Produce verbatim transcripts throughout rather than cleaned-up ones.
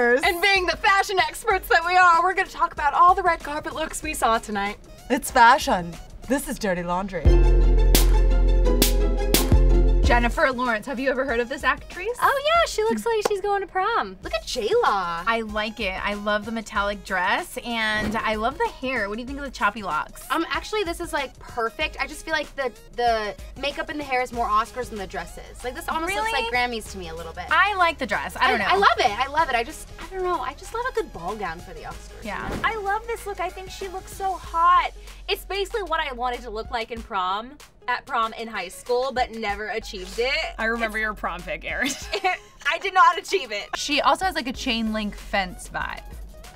course. And being the fashion experts that we are, we're going to talk about all the red carpet looks we saw tonight. It's fashion. This is Dirty Laundry. Jennifer Lawrence, have you ever heard of this actress? Oh yeah, she looks like she's going to prom. Look at J-Lo. I like it. I love the metallic dress and I love the hair. What do you think of the choppy locks? Um, actually this is like perfect. I just feel like the the makeup and the hair is more Oscars than the dresses. Like this almost really? looks like Grammys to me a little bit. I like the dress. I don't I, know. I love it. I love it. I just, I don't know. I just love a good ball gown for the Oscars. Yeah. I love this look. I think she looks so hot. It's basically what I wanted to look like in prom. At prom in high school, but never achieved it. I remember it's, your prom pic, Erin. I did not achieve it. She also has like a chain link fence vibe.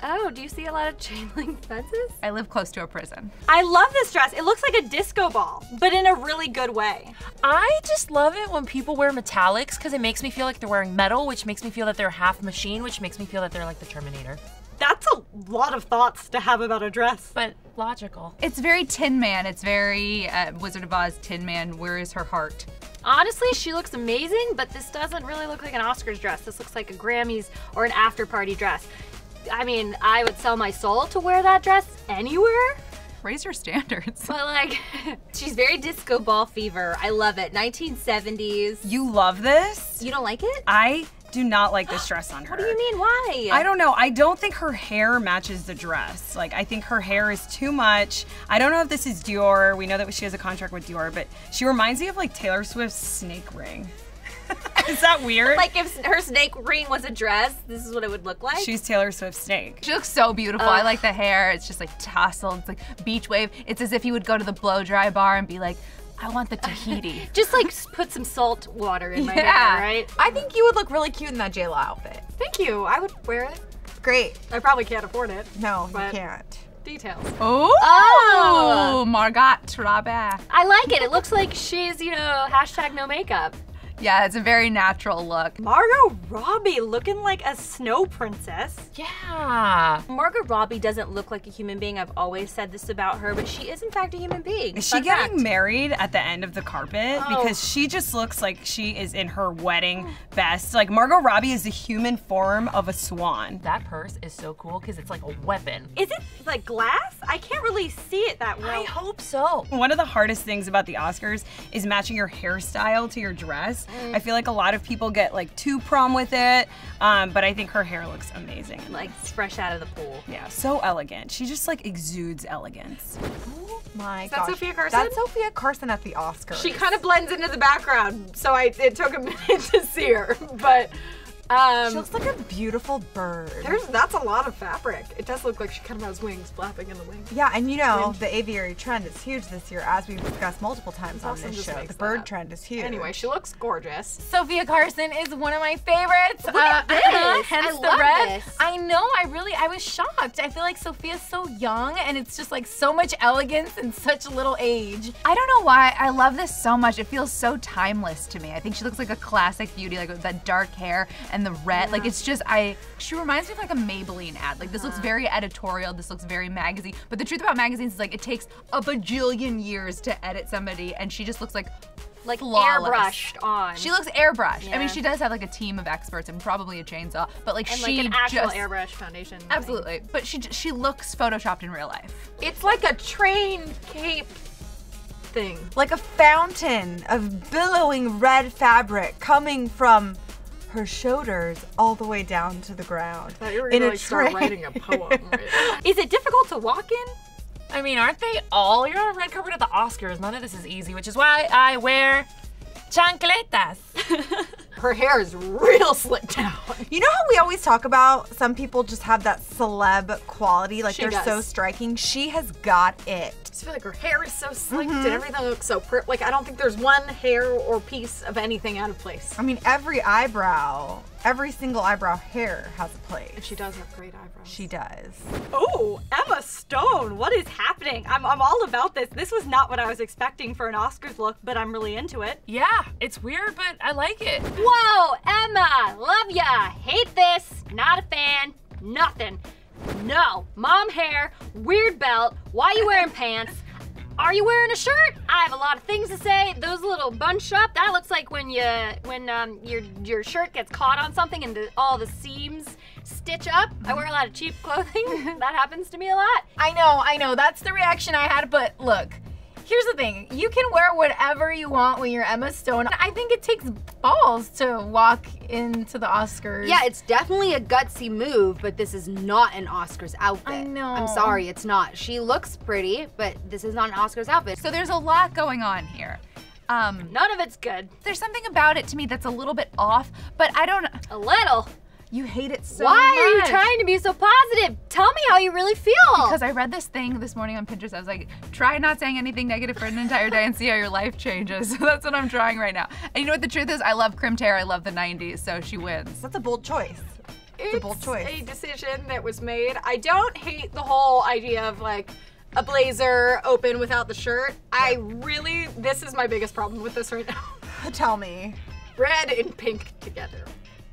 Oh, do you see a lot of chain link fences? I live close to a prison. I love this dress. It looks like a disco ball, but in a really good way. I just love it when people wear metallics because it makes me feel like they're wearing metal, which makes me feel that they're half machine, which makes me feel that they're like the Terminator. That's a lot of thoughts to have about a dress. But logical. It's very Tin Man. It's very uh, Wizard of Oz, Tin Man, where is her heart? Honestly, she looks amazing, but this doesn't really look like an Oscars dress. This looks like a Grammys or an after party dress. I mean, I would sell my soul to wear that dress anywhere. Raise her standards. But like, she's very disco ball fever. I love it. nineteen seventies. You love this? You don't like it? I do not like this dress on her. What do you mean, why? I don't know. I don't think her hair matches the dress. Like, I think her hair is too much. I don't know if this is Dior. We know that she has a contract with Dior, but she reminds me of like Taylor Swift's snake ring. Is that weird? Like if her snake ring was a dress, this is what it would look like? She's Taylor Swift's snake. She looks so beautiful. Ugh. I like the hair. It's just like tousled. It's like beach wave. It's as if you would go to the blow dry bar and be like, I want the Tahiti. Just like put some salt water in my yeah. hair, right? I think you would look really cute in that J-Lo outfit. Thank you. I would wear it. Great. I probably can't afford it. No, you can't. Details. Oh, oh. Margot Robbie. I like it. It looks like she's, you know, hashtag no makeup. Yeah, it's a very natural look. Margot Robbie looking like a snow princess. Yeah. Margot Robbie doesn't look like a human being. I've always said this about her, but she is in fact a human being. Is she getting married at the end of the carpet? Oh. Because she just looks like she is in her wedding best. Like Margot Robbie is the human form of a swan. That purse is so cool because it's like a weapon. Is it like glass? I can't really see it that way. I hope so. One of the hardest things about the Oscars is matching your hairstyle to your dress. I feel like a lot of people get like too prom with it, um, but I think her hair looks amazing. Like fresh out of the pool. Yeah, so elegant. She just like exudes elegance. Oh my gosh. Is that Sofia Carson? That's Sofia Carson at the Oscars. She kind of blends into the background, so I, it took a minute to see her, but. Um, she looks like a beautiful bird. There's, that's a lot of fabric. It does look like she kind of has wings flapping in the wind. Yeah, and you know, wind. the aviary trend is huge this year, as we've discussed multiple times on this show. The bird up. trend is huge. Anyway, she looks gorgeous. Sofia Carson is one of my favorites. Look at uh, this. Hence I love the red. This. I know, I really, I was shocked. I feel like Sophia's so young, and it's just like so much elegance in such little age. I don't know why, I love this so much. It feels so timeless to me. I think she looks like a classic beauty, like with that dark hair. And the red, yeah. like it's just, I, she reminds me of like a Maybelline ad. Like this uh-huh. looks very editorial, this looks very magazine. But the truth about magazines is like it takes a bajillion years to edit somebody and she just looks like Like flawless. airbrushed on. She looks airbrushed. Yeah. I mean, she does have like a team of experts and probably a chainsaw, but like and, she like, an actual just, airbrush foundation. Absolutely, thing. But she she looks photoshopped in real life. It's like a train cape. Thing. Like a fountain of billowing red fabric coming from her shoulders all the way down to the ground. I thought you were gonna like start writing a poem. Right? Is it difficult to walk in? I mean, aren't they all? You're on a red carpet at the Oscars. None of this is easy, which is why I wear chancletas. Her hair is real slicked down. You know how we always talk about some people just have that celeb quality, like she they're does. so striking? She has got it. I just feel like her hair is so slicked mm-hmm. and everything looks so pretty. Like I don't think there's one hair or piece of anything out of place. I mean, every eyebrow, every single eyebrow hair has a place. And she does have great eyebrows. She does. Oh, Emma Stone, what is happening? I'm, I'm all about this. This was not what I was expecting for an Oscars look, but I'm really into it. Yeah, it's weird, but I like it. Whoa, Emma, love ya, hate this, not a fan, nothing. No, mom hair, weird belt, why you wearing pants? Are you wearing a shirt? I have a lot of things to say. Those little bunch up, that looks like when you, when um, your, your shirt gets caught on something and the, all the seams stitch up. I wear a lot of cheap clothing. That happens to me a lot. I know, I know. That's the reaction I had, but look. Here's the thing, you can wear whatever you want when you're Emma Stone. I think it takes balls to walk into the Oscars. Yeah, it's definitely a gutsy move, but this is not an Oscars outfit. I know. I'm sorry, it's not. She looks pretty, but this is not an Oscars outfit. So there's a lot going on here. Um, None of it's good. There's something about it to me that's a little bit off, but I don't... A little? You hate it so much. Why are you trying to be so positive? Tell me how you really feel. Because I read this thing this morning on Pinterest. I was like, try not saying anything negative for an entire day and see how your life changes. So that's what I'm trying right now. And you know what the truth is? I love crimped hair. I love the nineties, so she wins. That's a bold choice. It's, it's a bold choice. A decision that was made. I don't hate the whole idea of like a blazer open without the shirt. Yeah. I really, this is my biggest problem with this right now. Tell me. Red and pink together.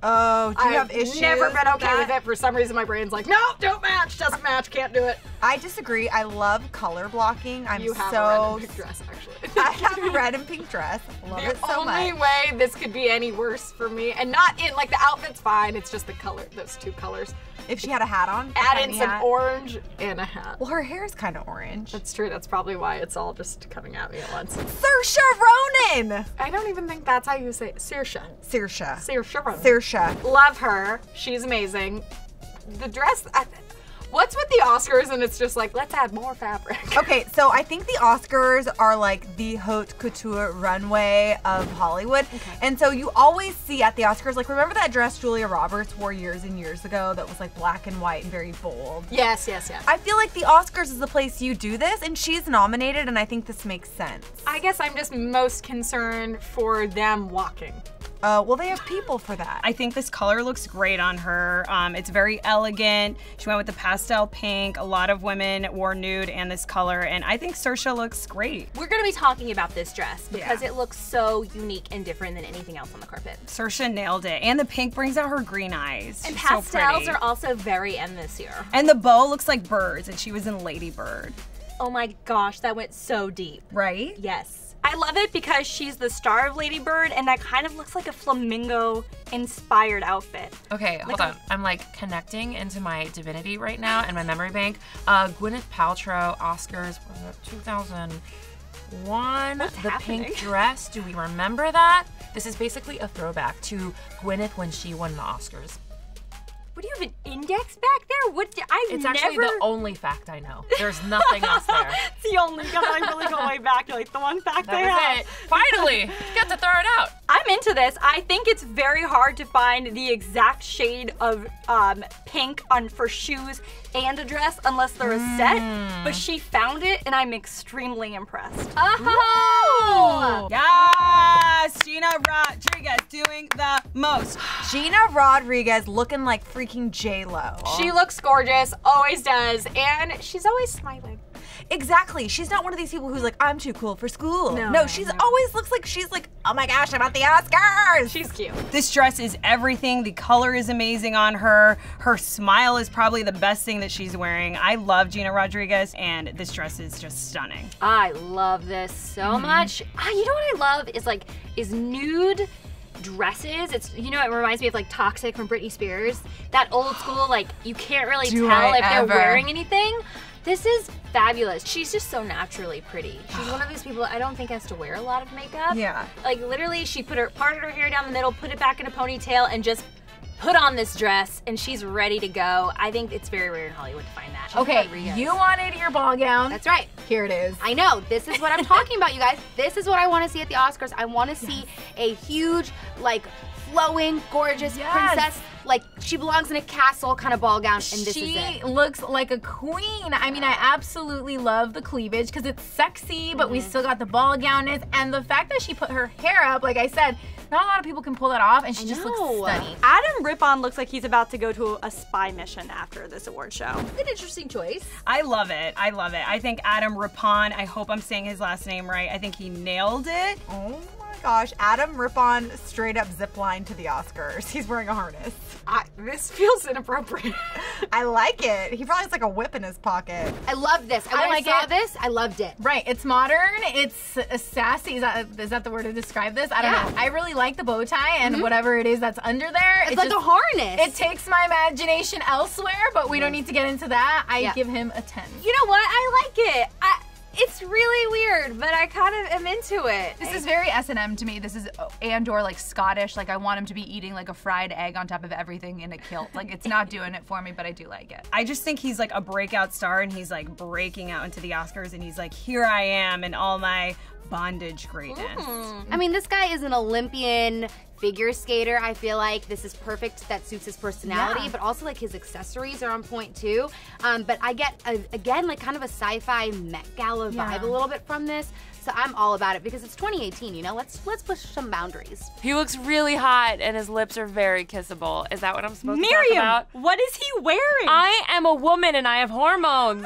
Oh, do you I've have issues? I've never been okay with, with it. For some reason, my brain's like, no, don't match, doesn't match, can't do it. I disagree. I love color blocking. I'm you have so... a red and pink dress, actually. I have a red and pink dress. Love the it so much. The only way this could be any worse for me, and not in, like, the outfit's fine, it's just the color, those two colors. If she had a hat on. Add in some hat. Orange and a hat. Well, her hair's kind of orange. That's true. That's probably why it's all just coming at me at once. Saoirse Ronan! I don't even think that's how you say it. Saoirse. Saoirse. Saoirse Ronan. Saoirse. Love her. She's amazing. The dress... I, what's with the Oscars and it's just like, let's add more fabric. Okay, so I think the Oscars are like the haute couture runway of Hollywood. Okay. And so you always see at the Oscars, like remember that dress Julia Roberts wore years and years ago that was like black and white and very bold? Yes, yes, yes. I feel like the Oscars is the place you do this, and she's nominated, and I think this makes sense. I guess I'm just most concerned for them walking. Uh, well, they have people for that. I think this color looks great on her. Um, it's very elegant. She went with the pastel pink. A lot of women wore nude and this color, and I think Saoirse looks great. We're gonna be talking about this dress because yeah. it looks so unique and different than anything else on the carpet. Saoirse nailed it, and the pink brings out her green eyes. And She's pastels so are also very in this year. And the bow looks like birds, and she was in Lady Bird. Oh my gosh, that went so deep. Right? Yes. I love it because she's the star of Lady Bird, and that kind of looks like a flamingo-inspired outfit. Okay, hold like on. I'm like connecting into my divinity right now and my memory bank. Uh, Gwyneth Paltrow, Oscars, what was it, two thousand one? What's the happening? Pink dress. Do we remember that? This is basically a throwback to Gwyneth when she won the Oscars. What, do you have an index back there? What? I It's never... actually the only fact I know. There's nothing else there. It's the only because I really go way back. You're like, the one fact that I have. It. Finally, got to throw it out. I'm into this. I think it's very hard to find the exact shade of um, pink on for shoes and a dress unless they're a mm. set, but she found it, and I'm extremely impressed. Oh! Whoa. Yes! Gina Rodriguez doing the most. Gina Rodriguez looking like freaking J-Lo. She looks gorgeous, always does, and she's always smiling. Exactly. She's not one of these people who's like, I'm too cool for school. No, no she's no. always looks like she's like, oh my gosh, I'm at the Oscars. She's cute. This dress is everything. The color is amazing on her. Her smile is probably the best thing that she's wearing. I love Gina Rodriguez, and this dress is just stunning. I love this so mm-hmm. much. Oh, you know what I love is like, is nude dresses. It's, you know, it reminds me of like Toxic from Britney Spears. That old school, like you can't really Do tell I if ever. They're wearing anything. This is fabulous. She's just so naturally pretty. She's one of those people that I don't think has to wear a lot of makeup. Yeah. Like literally she put her, parted her hair down the middle, put it back in a ponytail, and just put on this dress, and she's ready to go. I think it's very rare in Hollywood to find that. She's okay, Rodriguez. You wanted your ball gown. That's right. Here it is. I know, this is what I'm talking about, you guys. This is what I wanna see at the Oscars. I wanna see yes. a huge, like, flowing, gorgeous yes. princess. Like, she belongs in a castle kind of ball gown, and this she is it. She looks like a queen. I mean, I absolutely love the cleavage because it's sexy, but mm-hmm. we still got the ball gownness, and the fact that she put her hair up, like I said, not a lot of people can pull that off, and she I just know. Looks stunning. Adam Rippon looks like he's about to go to a spy mission after this award show. An interesting choice. I love it. I love it. I think Adam Rippon, I hope I'm saying his last name right, I think he nailed it. Oh my my gosh, Adam Rippon straight up ziplined to the Oscars. He's wearing a harness. I, this feels inappropriate. I like it. He probably has like a whip in his pocket. I love this. I, I, like I saw it. this, I loved it. Right. It's modern. It's uh, sassy. Is that, is that the word to describe this? I don't yeah. know. I really like the bow tie and mm-hmm. whatever it is that's under there. It's it like just, a harness. It takes my imagination elsewhere, but we don't need to get into that. I yeah. give him a ten. You know what? I like it. I It's really weird, but I kind of am into it. This is very S and M to me. This is and or like Scottish. Like I want him to be eating like a fried egg on top of everything in a kilt. Like it's not doing it for me, but I do like it. I just think he's like a breakout star and he's like breaking out into the Oscars and he's like, here I am in all my bondage greatness. Mm. I mean, this guy is an Olympian figure skater. I feel like this is perfect. That suits his personality, yeah. but also like his accessories are on point too. Um, but I get, a, again, like kind of a sci-fi Met Gala yeah. vibe a little bit from this. So I'm all about it because it's twenty eighteen, you know? Let's let's push some boundaries. He looks really hot and his lips are very kissable. Is that what I'm supposed Miriam, to talk about? Miriam, what is he wearing? I am a woman and I have hormones.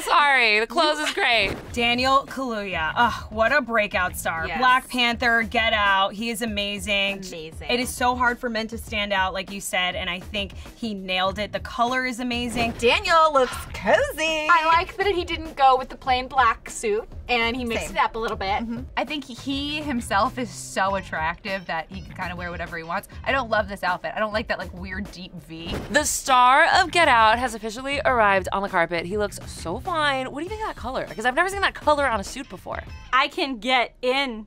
Sorry, the clothes is great. Daniel Kaluuya, oh, what a breakout star. Yes. Black Panther, Get Out, he is amazing. Amazing. It is so hard for men to stand out, like you said, and I think he nailed it. The color is amazing. Daniel looks cozy. I like that he didn't go with the plain black suit and he mixed Same. It up a little bit. Mm-hmm. I think he himself is so attractive that he can kind of wear whatever he wants. I don't love this outfit. I don't like that like weird deep V. The star of Get Out has officially arrived on the carpet. He looks so fine. What do you think of that color? Because I've never seen that color on a suit before. I can get in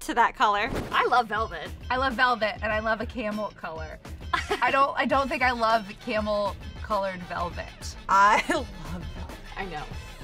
to that color. I love velvet. I love velvet and I love a camel color. I don't I don't think I love camel colored velvet. I love velvet. I know.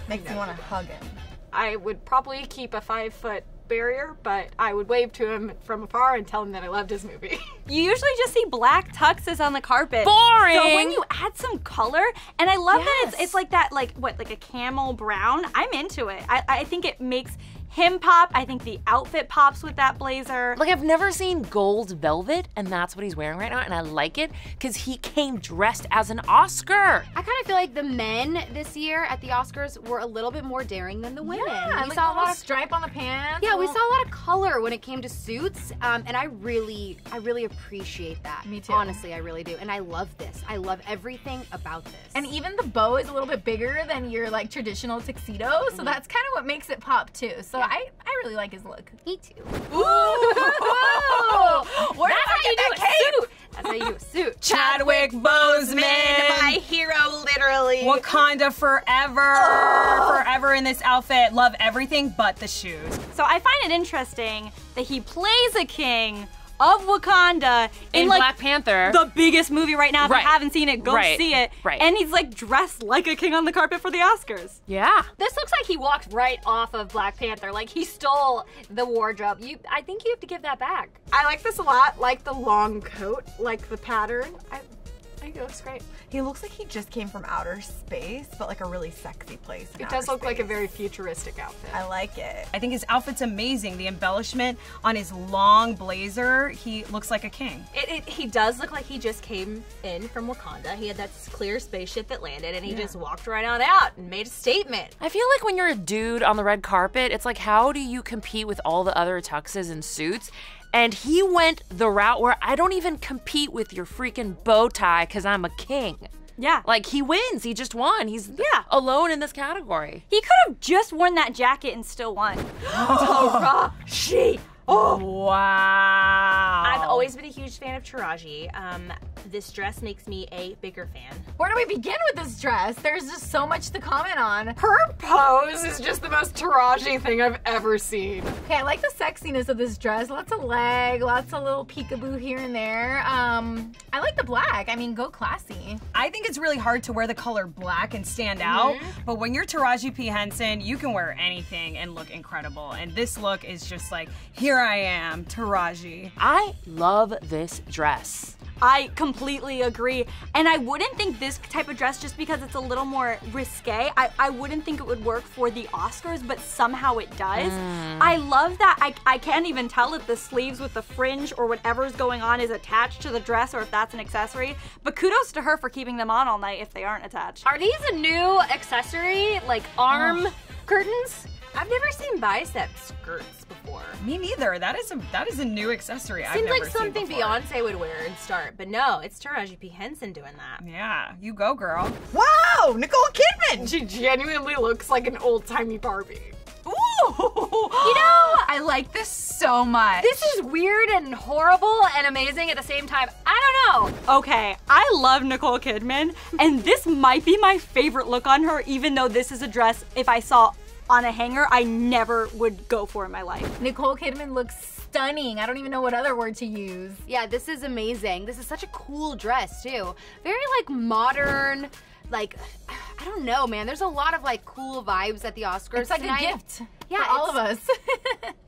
Makes I know. me want to hug him. I would probably keep a five foot barrier, but I would wave to him from afar and tell him that I loved his movie. You usually just see black tuxes on the carpet. Boring! So when you add some color, and I love yes. that it's, it's like that, like what, like a camel brown? I'm into it. I, I think it makes him pop. I think the outfit pops with that blazer. Like I've never seen gold velvet and that's what he's wearing right now and I like it because he came dressed as an Oscar. I kind of feel like the men this year at the Oscars were a little bit more daring than the women. Yeah, we like saw a lot of stripe on the pants. Yeah, we saw a lot of color when it came to suits um, and I really, I really appreciate that. Me too. Honestly, I really do. And I love this. I love everything about this. And even the bow is a little bit bigger than your like traditional tuxedo, mm-hmm. so that's kind of what makes it pop too. So So I, I really like his look. Me too. Ooh! Where That's how you do that a suit. That's how you do a suit. Chadwick Boseman. My hero, literally. Wakanda forever. Oh. Forever in this outfit. Love everything but the shoes. So I find it interesting that he plays a king of Wakanda in, in like Black Panther, the biggest movie right now. If right. you haven't seen it, go right. see it. Right. And he's like dressed like a king on the carpet for the Oscars. Yeah. This looks like he walked right off of Black Panther. Like he stole the wardrobe. You, I think you have to give that back. I like this a lot. Like the long coat, like the pattern. I, I think it looks great. He looks like he just came from outer space, but like a really sexy place. It does look space. like a very futuristic outfit. I like it. I think his outfit's amazing. The embellishment on his long blazer, he looks like a king. It, it, he does look like he just came in from Wakanda. He had that clear spaceship that landed and he yeah. just walked right on out and made a statement. I feel like when you're a dude on the red carpet, it's like how do you compete with all the other tuxes and suits? And he went the route where I don't even compete with your freaking bow tie because I'm a king. Yeah. Like, he wins. He just won. He's yeah. alone in this category. He could have just worn that jacket and still won. Oh, she. Oh. Wow. I've always been a huge fan of Taraji. Um, this dress makes me a bigger fan. Where do we begin with this dress? There's just so much to comment on. Her pose is just the most Taraji thing I've ever seen. Okay, I like the sexiness of this dress. Lots of leg, lots of little peekaboo here and there. Um, I like the black. I mean, go classy. I think it's really hard to wear the color black and stand out, mm-hmm. but when you're Taraji P. Henson, you can wear anything and look incredible. And this look is just like, here I am, Taraji. I love this dress. I completely agree. And I wouldn't think this type of dress, just because it's a little more risque, I, I wouldn't think it would work for the Oscars, but somehow it does. Mm. I love that I, I can't even tell if the sleeves with the fringe or whatever's going on is attached to the dress or if that's an accessory, but kudos to her for keeping them on all night if they aren't attached. Are these a new accessory, like arm oh. curtains? I've never seen bicep skirts before. anymore. Me neither. That is a that is a new accessory. Seems I've never like something seen Beyonce would wear and start, but no, it's Taraji P. Henson doing that. Yeah, you go, girl. Wow, Nicole Kidman. She genuinely looks like an old timey Barbie. Ooh. You know, I like this so much. This is weird and horrible and amazing at the same time. I don't know. Okay, I love Nicole Kidman, and this might be my favorite look on her, even though this is a dress if I saw on a hanger I never would go for in my life. Nicole Kidman looks stunning. I don't even know what other word to use. Yeah, this is amazing. This is such a cool dress too. Very like modern, like, I don't know, man. There's a lot of like cool vibes at the Oscars. It's like tonight. A gift. Yeah, for all of us.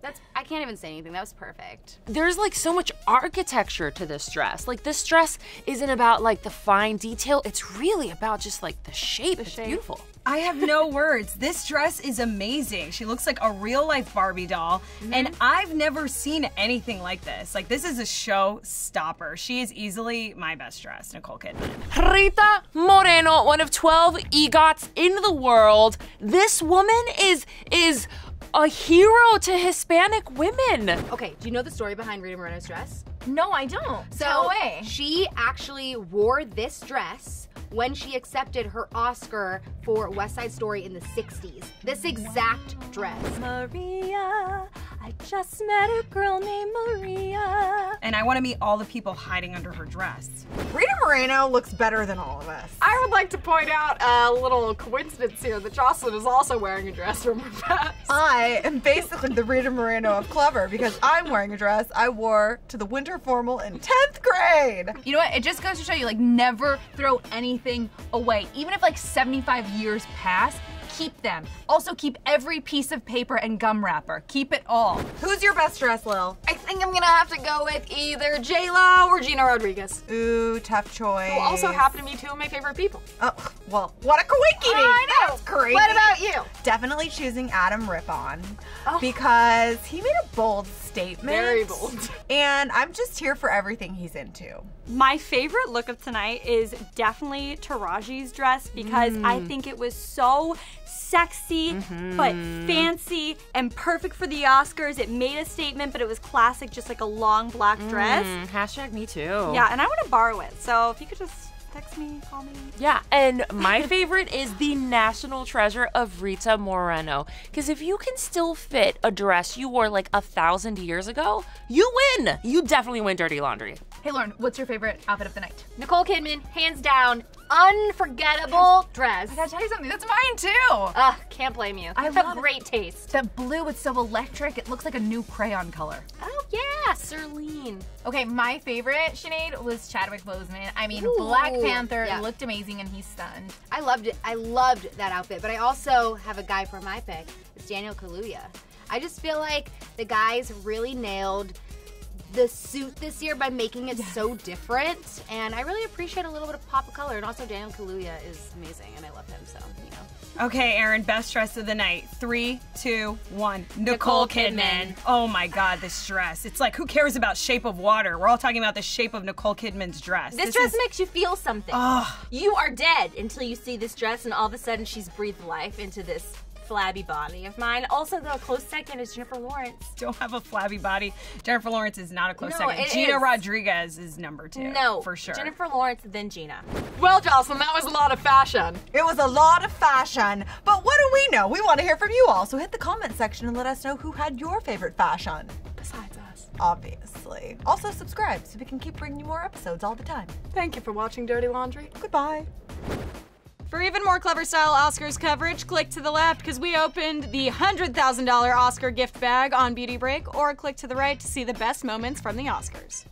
That's, I can't even say anything. That was perfect. There's like so much architecture to this dress. Like this dress isn't about like the fine detail. It's really about just like the shape. The it's shape. Beautiful. I have no words. This dress is amazing. She looks like a real life Barbie doll. Mm-hmm. And I've never seen anything like this. Like this is a showstopper. She is easily my best dress, Nicole Kidman. Rita Moreno, one of twelve EGOTs in the world. This woman is, is, a hero to Hispanic women. Okay, do you know the story behind Rita Moreno's dress? No, I don't. So no way. She actually wore this dress when she accepted her Oscar for West Side Story in the sixties. This exact wow. dress. Maria, I just met a girl named Maria. And I want to meet all the people hiding under her dress. Rita Moreno looks better than all of us. I would like to point out a little coincidence here that Jocelyn is also wearing a dress from her past. I am basically the Rita Moreno of Clevver because I'm wearing a dress I wore to the winter formal in tenth grade. You know what? It just goes to show you, like, never throw anything away. Even if like seventy-five years pass, keep them. Also keep every piece of paper and gum wrapper. Keep it all. Who's your best dress, Lil? I think I'm gonna have to go with either J-Lo or Gina Rodriguez. Ooh, tough choice. Who also happened to be two of my favorite people. Oh, well, what a coinky! I know! That's crazy. What about you? Definitely choosing Adam Rippon oh. because he made a bold statement. Very bold. And I'm just here for everything he's into. My favorite look of tonight is definitely Taraji's dress because mm. I think it was so sexy, mm-hmm. but fancy and perfect for the Oscars. It made a statement, but it was classic, just like a long black mm. dress. Hashtag me too. Yeah, and I want to borrow it. So if you could just text me, call me. Yeah, and my favorite is the national treasure of Rita Moreno. Because if you can still fit a dress you wore like a thousand years ago, you win. You definitely win Dirty Laundry. Hey Lauren, what's your favorite outfit of the night? Nicole Kidman, hands down, unforgettable dress. I gotta tell you something, that's mine too. Ugh, can't blame you. I have great taste. That blue, it's so electric. It looks like a new crayon color. Oh yeah, Celine. Okay, my favorite, Sinead, was Chadwick Boseman. I mean, ooh, Black Panther yeah. looked amazing and he's stunned. I loved it. I loved that outfit, but I also have a guy for my pick. It's Daniel Kaluuya. I just feel like the guys really nailed the suit this year by making it yes. so different, and I really appreciate a little bit of pop of color, and also Daniel Kaluuya is amazing and I love him, so you know. Okay, Erin, best dress of the night. Three, two, one. Nicole, Nicole Kidman. Kidman. Oh my God, this dress. It's like, who cares about Shape of Water? We're all talking about the shape of Nicole Kidman's dress. This, this dress is... makes you feel something. Ugh. You are dead until you see this dress, and all of a sudden she's breathed life into this flabby body of mine. Also, though, a close second is Jennifer Lawrence. Don't have a flabby body. Jennifer Lawrence is not a close no, second. Gina is. Rodriguez is number two. No, for sure. Jennifer Lawrence, then Gina. Well, Jocelyn, that was a lot of fashion. It was a lot of fashion. But what do we know? We want to hear from you all. So hit the comment section and let us know who had your favorite fashion. Besides us. Obviously. Also, subscribe so we can keep bringing you more episodes all the time. Thank you for watching Dirty Laundry. Goodbye. For even more Clevver Style Oscars coverage, click to the left because we opened the one hundred thousand dollar Oscar gift bag on Beauty Break, or click to the right to see the best moments from the Oscars.